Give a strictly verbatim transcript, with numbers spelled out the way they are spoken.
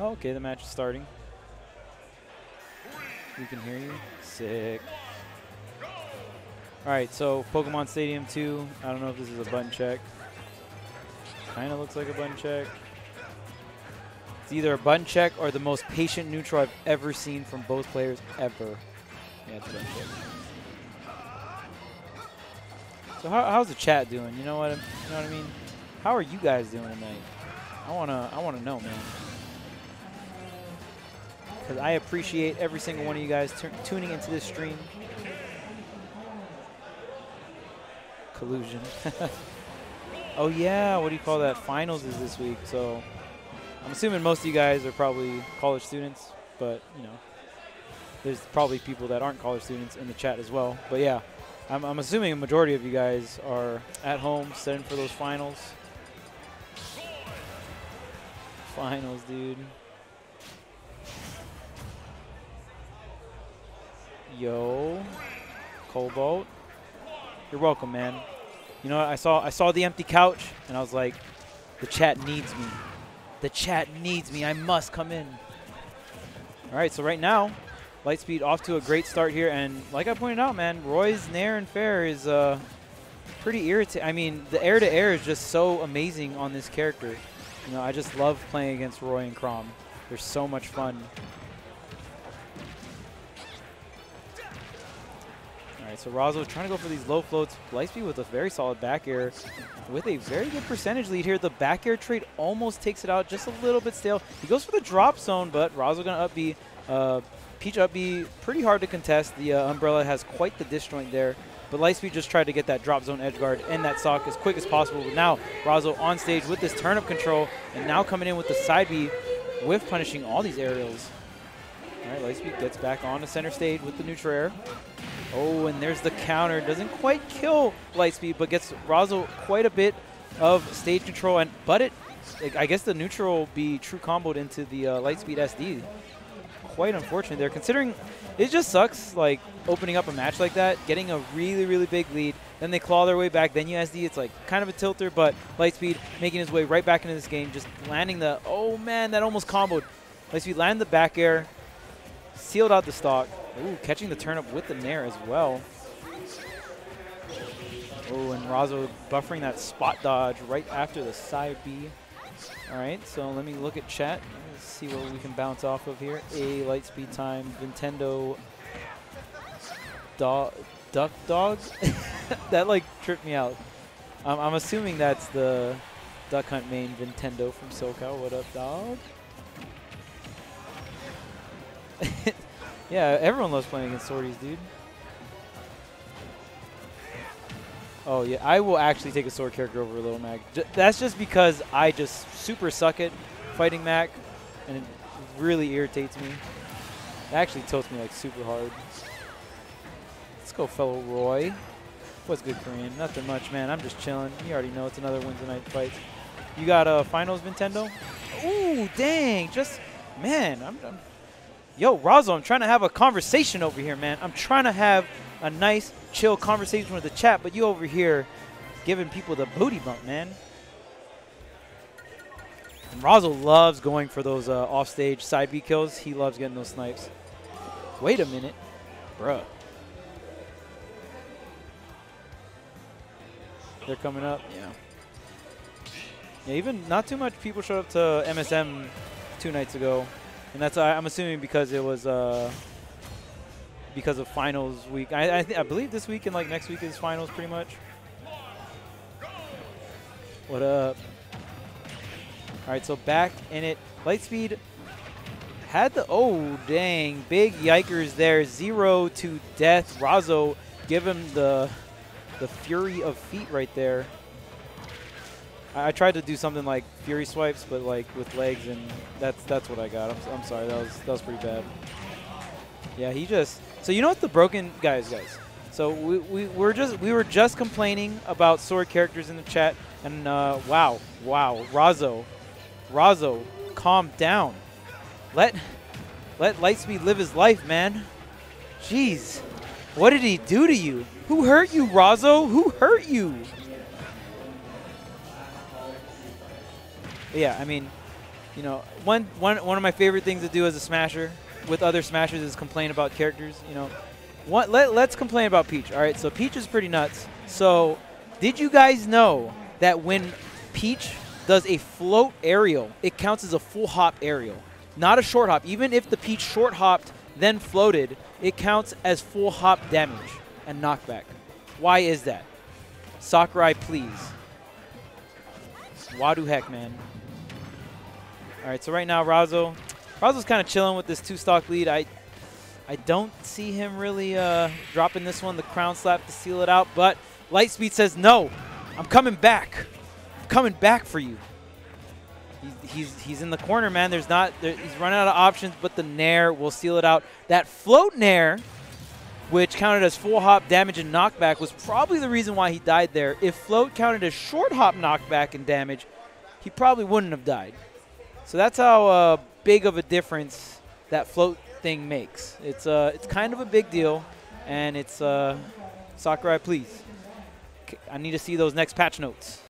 Oh, okay, the match is starting. We can hear you. Sick. Alright, so Pokemon Stadium two. I don't know if this is a button check. Kind of looks like a button check. It's either a button check or the most patient neutral I've ever seen from both players ever. Yeah, it's a button check. So how, how's the chat doing? You know what? You know what I mean? How are you guys doing tonight? I wanna, I wanna know, man. Cause I appreciate every single one of you guys tuning into this stream. Collusion. Oh yeah, what do you call that? Finals is this week, so. I'm assuming most of you guys are probably college students, but, you know, there's probably people that aren't college students in the chat as well. But, yeah, I'm, I'm assuming a majority of you guys are at home setting for those finals. Finals, dude. Yo, Cobalt. You're welcome, man. You know, I saw, I saw the empty couch, and I was like, the chat needs me. The chat needs me. I must come in. All right, so right now, Lightspeed off to a great start here. And like I pointed out, man, Roy's Nair and Fair is uh, pretty irritating. I mean, the air-to-air is just so amazing on this character. You know, I just love playing against Roy and Chrom. They're so much fun. All right, so Razo trying to go for these low floats. Lightspeed with a very solid back air. With a very good percentage lead here. The back air trade almost takes it out, just a little bit stale. He goes for the drop zone, but Razo gonna up B. Uh, Peach up B, pretty hard to contest. The uh, Umbrella has quite the disjoint there, but Lightspeed just tried to get that drop zone edge guard and that sock as quick as possible. But now Razo on stage with this turnip control, and now coming in with the side B, whiff punishing all these aerials. All right, Lightspeed gets back on to center stage with the neutral air. Oh, and there's the counter. Doesn't quite kill Lightspeed, but gets Razo quite a bit of stage control. And but it, it I guess the neutral be true comboed into the uh, Lightspeed S D. Quite unfortunate there, considering it just sucks, like, opening up a match like that, getting a really, really big lead, then they claw their way back, then you S D. It's, like, kind of a tilter, but Lightspeed making his way right back into this game, just landing the, oh, man, that almost comboed. Lightspeed landed the back air, sealed out the stock. Ooh, catching the turnip with the Nair as well. Oh, and Razo buffering that spot dodge right after the side B. All right, so let me look at chat. Let's see what we can bounce off of here. A Lightspeed time, Nintendo do Duck Dog. That, like, tripped me out. Um, I'm assuming that's the Duck Hunt main, Nintendo from SoCal. What up, dog? Yeah, everyone loves playing against sorties, dude. Oh, yeah, I will actually take a sword character over Little Mac. J that's just because I just super suck at fighting Mac, and it really irritates me. It actually tilts me, like, super hard. Let's go, fellow Roy. What's good, Korean? Nothing much, man. I'm just chilling. You already know it's another Wednesday night fight. You got a uh, finals, Nintendo? Ooh, dang. Just, man, I'm done. Yo, Razo, I'm trying to have a conversation over here, man. I'm trying to have a nice, chill conversation with the chat, but you over here giving people the booty bump, man. And Razo loves going for those uh, offstage side B kills. He loves getting those snipes. Wait a minute. Bruh. They're coming up. Yeah. Yeah, even not too much people showed up to M S M two nights ago. And that's, uh, I'm assuming, because it was uh, because of finals week. I I, th I believe this week and, like, next week is finals pretty much. What up? All right, so back in it. Lightspeed had the, oh, dang, big yikers there. Zero to death. Razo give him the, the fury of feet right there. I tried to do something like fury swipes, but, like, with legs, and that's that's what I got. I'm, I'm sorry, that was that was pretty bad. Yeah, he just. So you know what the broken guys, guys. So we we were just we were just complaining about sword characters in the chat, and uh, wow, wow, Razo, Razo, calm down. Let let Lightspeed live his life, man. Jeez, what did he do to you? Who hurt you, Razo? Who hurt you? Yeah, I mean, you know, one, one, one of my favorite things to do as a Smasher with other Smashers is complain about characters, you know. One, let, let's complain about Peach, all right? So Peach is pretty nuts. So did you guys know that when Peach does a float aerial, it counts as a full hop aerial, not a short hop? Even if the Peach short hopped, then floated, it counts as full hop damage and knockback. Why is that? Sakurai, please. Wadu heck, man. All right, so right now, Razo. Razo's kind of chilling with this two-stock lead. I I don't see him really uh, dropping this one, the crown slap to seal it out, but Lightspeed says, no, I'm coming back. I'm coming back for you. He's, he's, he's in the corner, man. There's not, there, he's running out of options, but the Nair will seal it out. That float Nair, which counted as full hop damage and knockback, was probably the reason why he died there. If float counted as short hop knockback and damage, he probably wouldn't have died. So that's how uh, big of a difference that float thing makes. It's uh, it's kind of a big deal, and it's uh, Sakurai, please. I need to see those next patch notes.